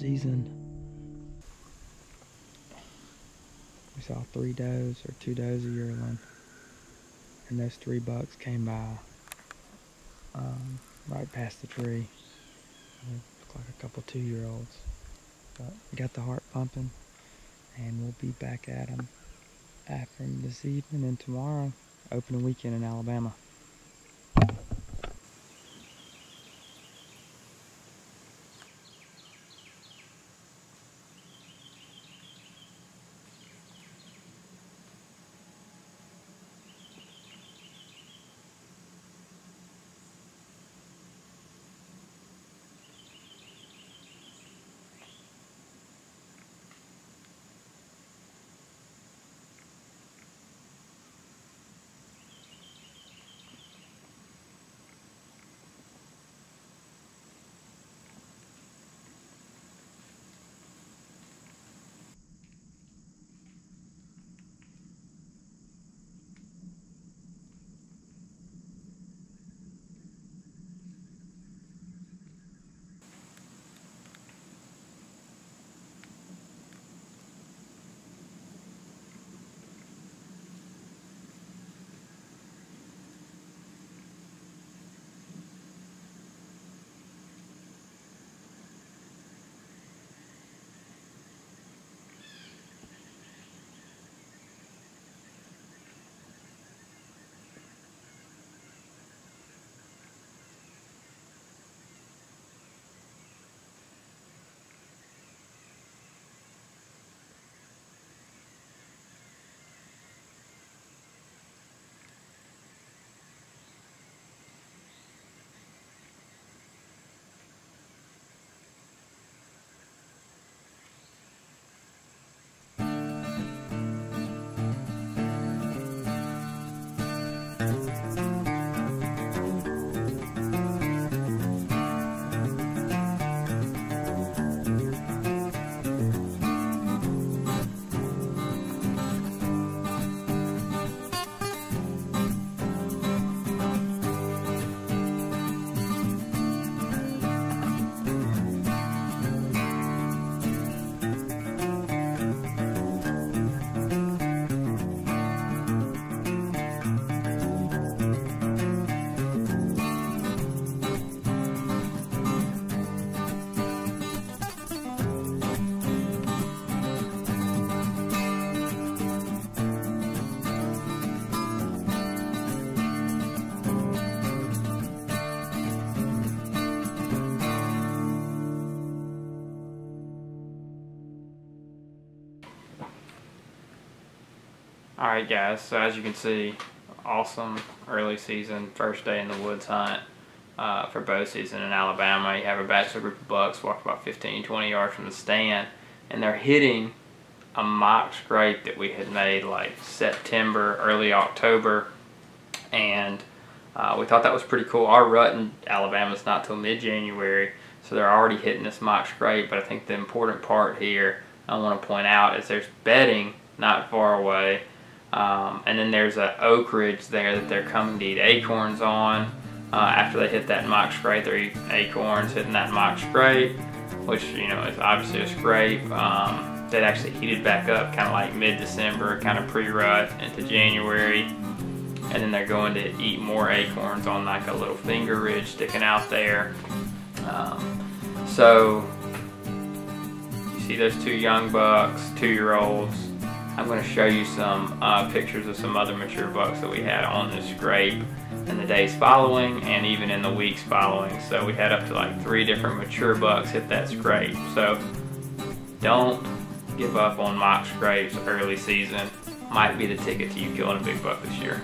season. We saw 3 does or 2 does a yearling, and those 3 bucks came by right past the tree. Looked like a couple 2-year-olds, but we got the heart pumping, and we'll be back at them after this evening and tomorrow. Opening weekend in Alabama. Alright guys, so as you can see, awesome early season, first day in the woods hunt for bow season in Alabama. You have a bachelor group of bucks walk about 15, 20 yards from the stand, and they're hitting a mock scrape that we had made like September, early October, and we thought that was pretty cool. Our rut in Alabama is not till mid-January, so they're already hitting this mock scrape, but I think the important part here I want to point out is there's bedding not far away. And then there's an oak ridge there that they're coming to eat acorns on. After they hit that mock scrape, they're eating acorns, hitting that mock scrape, which, you know, is obviously a scrape. That actually heated back up kind of like mid-December, kind of pre-rut into January. And then they're going to eat more acorns on like a little finger ridge sticking out there. So you see those 2 young bucks, 2-year-olds. I'm going to show you some pictures of some other mature bucks that we had on this scrape in the days following and even in the weeks following. So we had up to like 3 different mature bucks hit that scrape. So don't give up on mock scrapes early season. Might be the ticket to you killing a big buck this year.